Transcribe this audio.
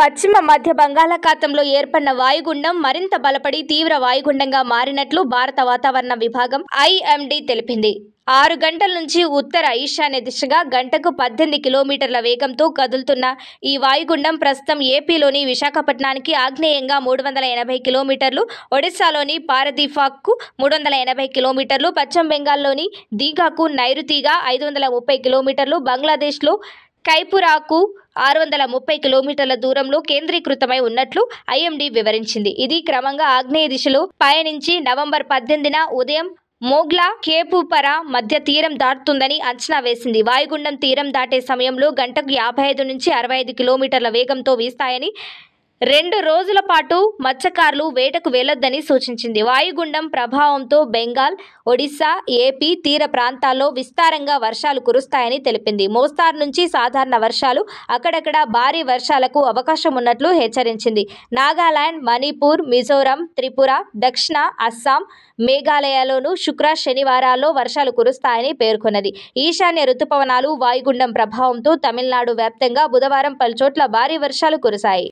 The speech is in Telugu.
పశ్చిమ మధ్య బంగాళాఖాతంలో ఏర్పడిన వాయుగుండం మరింత బలపడి తీవ్ర వాయుగుండంగా మారినట్లు భారత వాతావరణ విభాగం ఐఎండీ తెలిపింది. 6 గంటల నుంచి ఉత్తర ఈశాన్య దిశగా గంటకు 18 కిలోమీటర్ల వేగంతో కదులుతున్న ఈ వాయుగుండం ప్రస్తుతం ఏపీలోని విశాఖపట్నానికి ఆగ్నేయంగా 380 కిలోమీటర్లు, ఒడిశాలోని పారదీఫాక్కు 380 కిలోమీటర్లు, పశ్చిమ బెంగాల్లోని దీఘాకు నైరుతిగా 530 కిలోమీటర్లు, బంగ్లాదేశ్లో కైపురాకు 630 కిలోమీటర్ల దూరంలో కేంద్రీకృతమై ఉన్నట్లు ఐఎండీ వివరించింది. ఇది క్రమంగా ఆగ్నేయ దిశలో పయనించి నవంబర్ 18న ఉదయం మోగ్లా కేపుపర మధ్య తీరం దాటుతుందని అంచనా వేసింది. వాయుగుండం తీరం దాటే సమయంలో గంటకు 55 నుంచి 65 కిలోమీటర్ల వేగంతో వీస్తాయని, 2 రోజుల పాటు మత్స్యకారులు వేటకు వెళ్లొద్దని సూచించింది. వాయుగుండం ప్రభావంతో బెంగాల్, ఒడిశా, ఏపీ తీర ప్రాంతాల్లో విస్తారంగా వర్షాలు కురుస్తాయని తెలిపింది. మోస్తారు నుంచి సాధారణ వర్షాలు, అక్కడక్కడ భారీ వర్షాలకు అవకాశం ఉన్నట్లు హెచ్చరించింది. నాగాలాండ్, మణిపూర్, మిజోరం, త్రిపుర, దక్షిణ అస్సాం, మేఘాలయలోనూ శుక్ర శనివారాల్లో వర్షాలు కురుస్తాయని పేర్కొన్నది. ఈశాన్య రుతుపవనాలు వాయుగుండం ప్రభావంతో తమిళనాడు వ్యాప్తంగా బుధవారం పలుచోట్ల భారీ వర్షాలు కురిశాయి.